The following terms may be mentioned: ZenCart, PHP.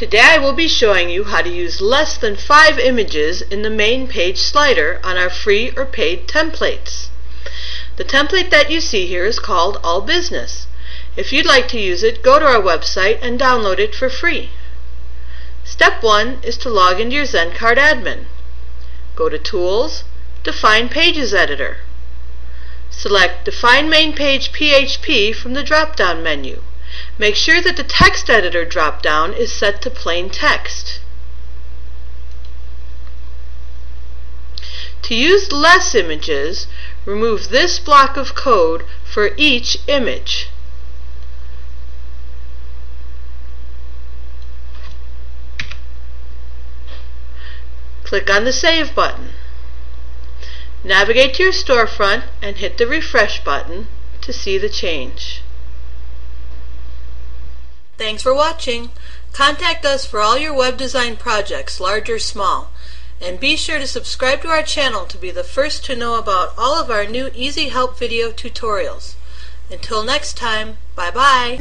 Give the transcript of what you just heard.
Today I will be showing you how to use less than 5 images in the main page slider on our free or paid templates. The template that you see here is called All Business. If you'd like to use it, go to our website and download it for free. Step 1 is to log into your ZenCart admin. Go to Tools, Define Pages Editor. Select Define Main Page PHP from the drop-down menu. Make sure that the text editor drop-down is set to plain text. To use less images, remove this block of code for each image. Click on the Save button. Navigate to your storefront and hit the Refresh button to see the change. Thanks for watching. Contact us for all your web design projects, large or small. And be sure to subscribe to our channel to be the first to know about all of our new Easy Help video tutorials. Until next time, bye-bye.